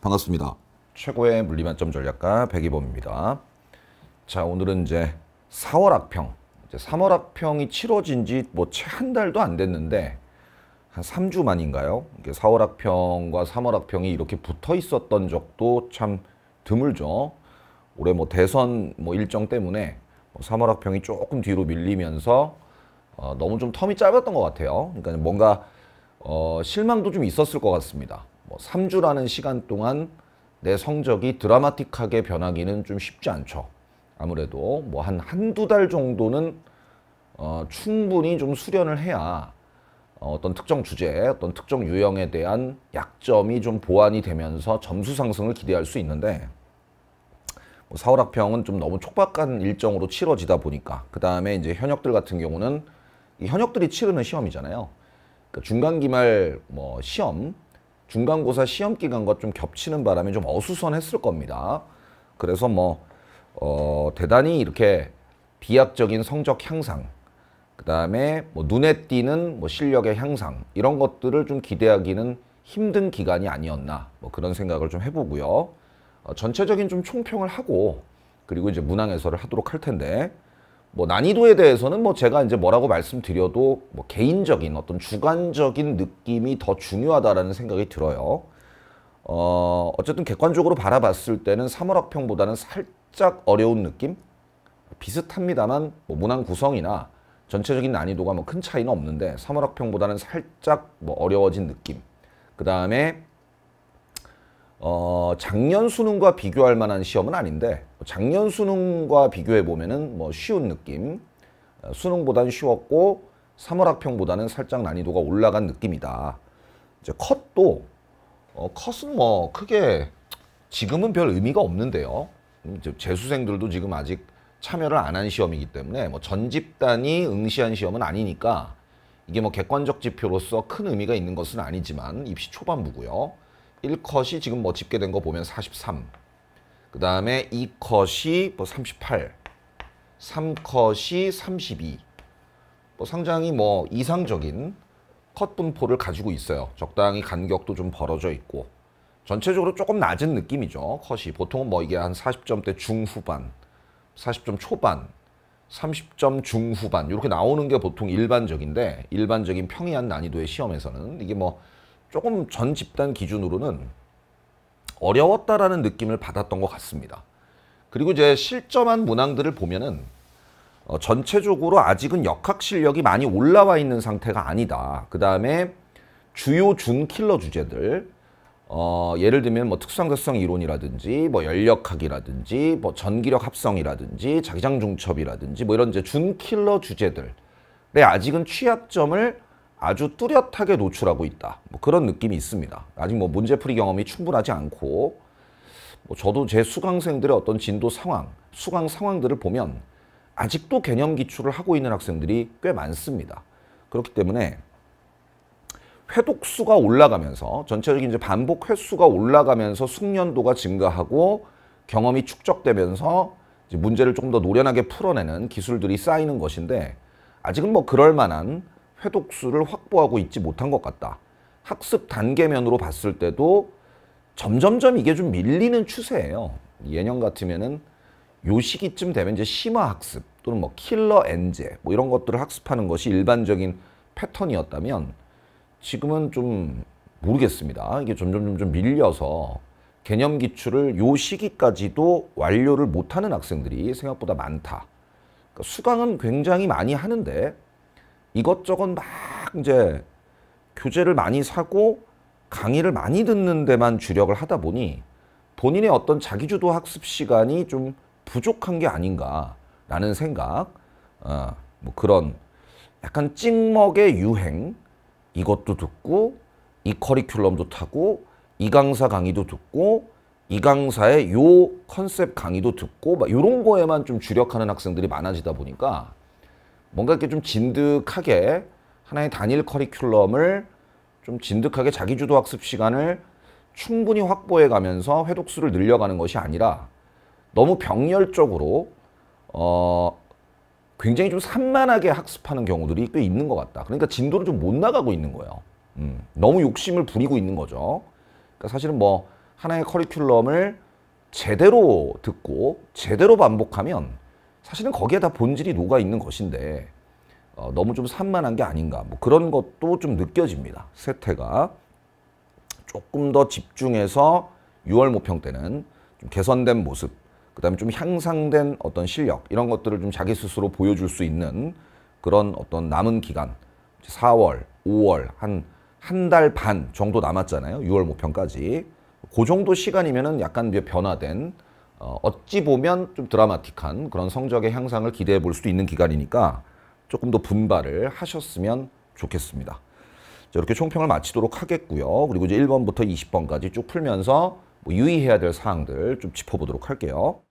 반갑습니다. 최고의 물리만점 전략가 백이범입니다. 자, 오늘은 이제 4월 학평, 이제 3월 학평이 치러진 지 뭐 채 한 달도 안 됐는데 한 3주 만인가요? 4월 학평과 3월 학평이 이렇게 붙어 있었던 적도 참 드물죠. 올해 뭐 대선 뭐 일정 때문에 3월 학평이 조금 뒤로 밀리면서 너무 좀 텀이 짧았던 것 같아요. 그러니까 뭔가 실망도 좀 있었을 것 같습니다. 뭐 3주라는 시간 동안 내 성적이 드라마틱하게 변하기는 좀 쉽지 않죠. 아무래도 뭐 한두 달 정도는 충분히 좀 수련을 해야 어떤 특정 주제, 어떤 특정 유형에 대한 약점이 좀 보완이 되면서 점수 상승을 기대할 수 있는데, 4월 학평은 좀 너무 촉박한 일정으로 치러지다 보니까, 그 다음에 이제 현역들 같은 경우는 이 현역들이 치르는 시험이잖아요. 그러니까 중간기말 뭐 시험, 중간고사 시험 기간과 좀 겹치는 바람에 좀 어수선했을 겁니다. 그래서 뭐 대단히 이렇게 비약적인 성적 향상, 그 다음에 뭐 눈에 띄는 뭐 실력의 향상, 이런 것들을 좀 기대하기는 힘든 기간이 아니었나, 뭐 그런 생각을 좀 해보고요. 전체적인 좀 총평을 하고, 그리고 이제 문항 해설을 하도록 할 텐데, 뭐 난이도에 대해서는 뭐 제가 이제 뭐라고 말씀드려도 뭐 개인적인 어떤 주관적인 느낌이 더 중요하다라는 생각이 들어요. 어쨌든 객관적으로 바라봤을 때는 3월 학평보다는 살짝 어려운 느낌? 비슷합니다만 뭐 문항 구성이나 전체적인 난이도가 뭐 큰 차이는 없는데 3월 학평보다는 살짝 뭐 어려워진 느낌. 그 다음에 작년 수능과 비교할 만한 시험은 아닌데, 작년 수능과 비교해보면은 뭐 쉬운 느낌, 수능보다는 쉬웠고 3월 학평보다는 살짝 난이도가 올라간 느낌이다. 이제 컷도 컷은 뭐 크게 지금은 별 의미가 없는데요. 재수생들도 지금 아직 참여를 안 한 시험이기 때문에 뭐 전 집단이 응시한 시험은 아니니까 이게 뭐 객관적 지표로서 큰 의미가 있는 것은 아니지만 입시 초반부고요. 1컷이 지금 뭐 집계된 거 보면 43, 그 다음에 2컷이 뭐 38, 3컷이 32, 뭐 상당히 뭐 이상적인 컷 분포를 가지고 있어요. 적당히 간격도 좀 벌어져 있고 전체적으로 조금 낮은 느낌이죠. 컷이 보통은 뭐 이게 한 40점대 중후반, 40점 초반, 30점 중후반 이렇게 나오는 게 보통 일반적인데, 일반적인 평이한 난이도의 시험에서는 이게 뭐 조금 전 집단 기준으로는 어려웠다라는 느낌을 받았던 것 같습니다. 그리고 이제 실점한 문항들을 보면은 전체적으로 아직은 역학 실력이 많이 올라와 있는 상태가 아니다. 그 다음에 주요 준킬러 주제들, 예를 들면 뭐 특성대성 이론이라든지 뭐 연력학이라든지 뭐 전기력 합성이라든지 자기장중첩이라든지 뭐 이런 이제 준킬러 주제들에 아직은 취약점을 아주 뚜렷하게 노출하고 있다. 뭐 그런 느낌이 있습니다. 아직 뭐 문제풀이 경험이 충분하지 않고, 뭐 저도 제 수강생들의 어떤 진도 상황, 수강 상황들을 보면 아직도 개념 기초를 하고 있는 학생들이 꽤 많습니다. 그렇기 때문에 회독수가 올라가면서 전체적인 이제 반복 횟수가 올라가면서 숙련도가 증가하고 경험이 축적되면서 이제 문제를 조금 더 노련하게 풀어내는 기술들이 쌓이는 것인데, 아직은 뭐 그럴 만한 회독수를 확보하고 있지 못한 것 같다. 학습 단계면으로 봤을 때도 점점점 이게 좀 밀리는 추세예요. 예년 같으면은 요 시기쯤 되면 이제 심화 학습 또는 뭐 킬러 엔제 뭐 이런 것들을 학습하는 것이 일반적인 패턴이었다면, 지금은 좀 모르겠습니다. 이게 점점 밀려서 개념 기출을 요 시기까지도 완료를 못하는 학생들이 생각보다 많다. 그러니까 수강은 굉장히 많이 하는데 이것저것 막 이제 교재를 많이 사고 강의를 많이 듣는 데만 주력을 하다 보니 본인의 어떤 자기주도 학습 시간이 좀 부족한 게 아닌가라는 생각, 뭐 그런 약간 찍먹의 유행, 이것도 듣고 이 커리큘럼도 타고 이 강사 강의도 듣고 이 강사의 요 컨셉 강의도 듣고 막 이런 거에만 좀 주력하는 학생들이 많아지다 보니까 뭔가 이렇게 좀 진득하게 하나의 단일 커리큘럼을 좀 진득하게 자기주도 학습 시간을 충분히 확보해 가면서 회독수를 늘려가는 것이 아니라 너무 병렬적으로 굉장히 좀 산만하게 학습하는 경우들이 꽤 있는 것 같다. 그러니까 진도를 좀 못 나가고 있는 거예요. 너무 욕심을 부리고 있는 거죠. 그러니까 사실은 뭐 하나의 커리큘럼을 제대로 듣고 제대로 반복하면 사실은 거기에 다 본질이 녹아 있는 것인데 너무 좀 산만한 게 아닌가, 뭐 그런 것도 좀 느껴집니다. 세태가 조금 더 집중해서 6월 모평 때는 좀 개선된 모습, 그 다음에 좀 향상된 어떤 실력, 이런 것들을 좀 자기 스스로 보여줄 수 있는 그런 어떤 남은 기간, 4월, 5월, 한 달 반 정도 남았잖아요. 6월 모평까지. 그 정도 시간이면은 약간 이제 변화된, 어찌 보면 좀 드라마틱한 그런 성적의 향상을 기대해 볼 수도 있는 기간이니까 조금 더 분발을 하셨으면 좋겠습니다. 자, 이렇게 총평을 마치도록 하겠고요. 그리고 이제 1번부터 20번까지 쭉 풀면서 뭐 유의해야 될 사항들 좀 짚어보도록 할게요.